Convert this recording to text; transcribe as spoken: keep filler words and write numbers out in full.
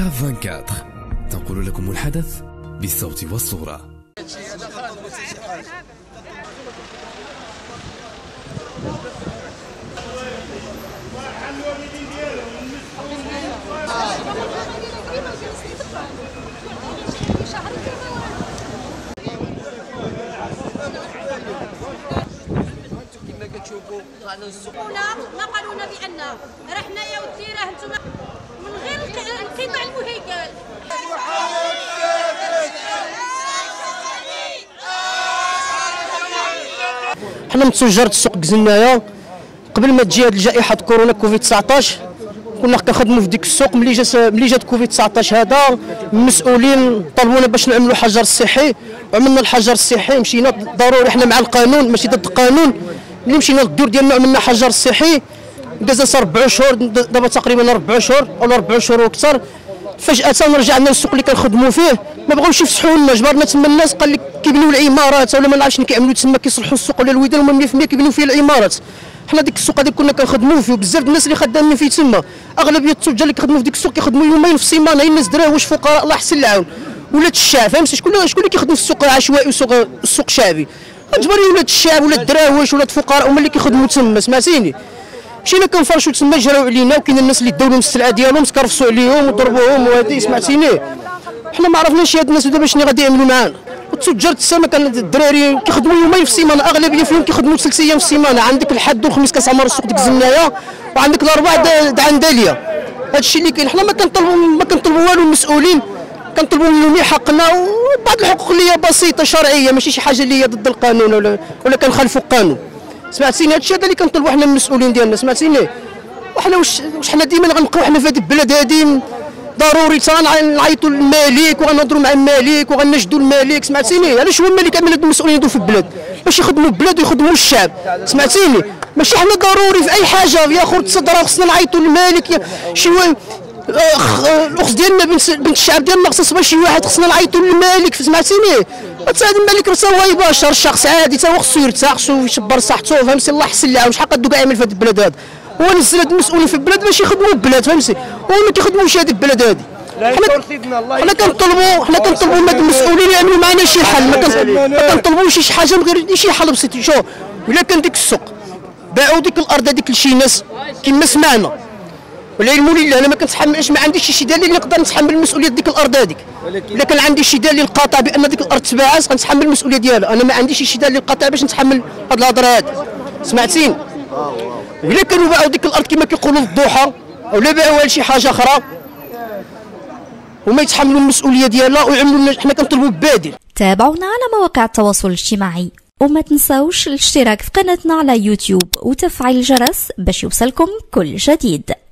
كاف أربعة وعشرين تنقل لكم الحدث بالصوت والصورة. ولا ما قالوا لنا بان رحنا يا ودي راه انتم من غير القطاع المهيكل. حنا من تجاره سوق كزناية قبل ما تجي هذه الجائحه كورونا كوفيد تسعطاش كنا كنخدموا في ديك السوق. ملي جات ملي جات كوفيد تسعطاش هذا المسؤولين طلبونا باش نعملوا حجر صحي، عملنا الحجر الصحي. مشينا ضروري حنا مع القانون ماشي ضد القانون. ملي مشينا للدور ديالنا عملنا حجر صحي دازت أربع شهور، دابا تقريبا أربع شهور أو أربع شهور وأكثر. فجأة رجعنا للسوق اللي كنخدموا فيه ما بغاوش يفسحوا لنا، جبرنا تما الناس قال لك كيبنيو العمارات ولا ما نعرفش كيعملوا تما كيصلحوا السوق ولا الويدان هما مية في المية كيبنيو فيه العمارات. حنا ديك السوق هذيك كنا كنخدموا فيه وبزاف الناس اللي خدامين فيه تما أغلبية التجار اللي كيخدموا في ديك السوق كيخدموا يومين في السيمانه. الناس دراه واش فقراء الله يحسن العون ولاد الشعب، فهمتي شكون شكون اللي كيخدم في السوق العشوائي وسوق السوق الشعبي؟ اجبري ولاد الشعب ولاد الدراويش ولاد الفقراء هما اللي كيخدموا تما. سمعتيني مشينا كنفرشوا تما جراو علينا وكاين الناس اللي داو لهم السلعه ديالهم تكرفصوا عليهم وضربوهم وهادي. سمعتيني حنا ما عرفناش هاد الناس دابا شنو غادي يعملوا معانا. والتجار تما كان الدراري كيخدموا يومين في السيمانه، اغلبيه فيهم كيخدموا ثلاث ايام في السيمانه. عندك الحد والخميس كتعمر السوق ديك زناية وعندك الاربعاء دعنداليه. هادشي اللي كاين حنا ما كنطلبوا ما كنطلبوا والو المسؤولين، كنطلبوا منهم حقنا وبعض الحقوق اللي هي بسيطه شرعيه ماشي شي حاجه اللي هي ضد القانون ولا ولا كنخالفوا القانون. سمعتيني هادشي هذا اللي كنطلبوا حنا المسؤولين ديالنا. سمعتيني وحنا واش واش حنا ديما غنبقاو حنا في هذه البلاد هذه ضروري تاع نعيطوا للملك وغنهضروا مع الملك وغننشدوا الملك. سمعتيني علاش هو الملك عمل هاد المسؤولين هادو في البلاد باش يخدموا البلاد ويخدموا الشعب. سمعتيني ماشي حنا ضروري في اي حاجه يا خرج الصدر خصنا نعيطوا للملك. شي الاخت ديالنا بنت الشعب ديالنا خصها تصبح شي واحد خصنا نعيطوا للملك. سمعتيني حتى هذا الملك راه هو يباشر الشخص عادي حتى هو خصو يرتاح خصو يشبر صحته، فهمتي الله يحسن لها. شحال قدوك عامل في هذا البلاد هذا هو نزل هاد المسؤولين في البلاد باش يخدموا البلاد، فهمتي هما ما كيخدموش هذه البلاد هذه. حنا كنطلبوا حنا كنطلبوا من هاد المسؤولين يعملوا معنا شي حل، ما كنطلبوش شي حاجه من غير شي حل بسيط. شوف الا كان ديك السوق باعوا ديك الارض هذيك لشي ناس كما سمعنا ولا العلم لله انا ما كنتحملش ما عنديش شي دليل اللي نقدر نتحمل المسؤوليه ديك الارض هذيك. الا كان عندي شي دليل قاطع بان ديك الارض تباعات غنتحمل المسؤوليه ديالها. انا ما عنديش شي دليل قاطع باش نتحمل هاد الهضره هادي. سمعتيني الا كانوا باعوا ديك الارض كما كيقولوا الضحى ولا باعوها لشي حاجه اخرى وما يتحملوا المسؤوليه ديالها ويعملوا حنا كنطلبوا بديل. تابعونا على مواقع التواصل الاجتماعي وما تنساوش الاشتراك في قناتنا على يوتيوب وتفعيل الجرس باش يوصلكم كل جديد.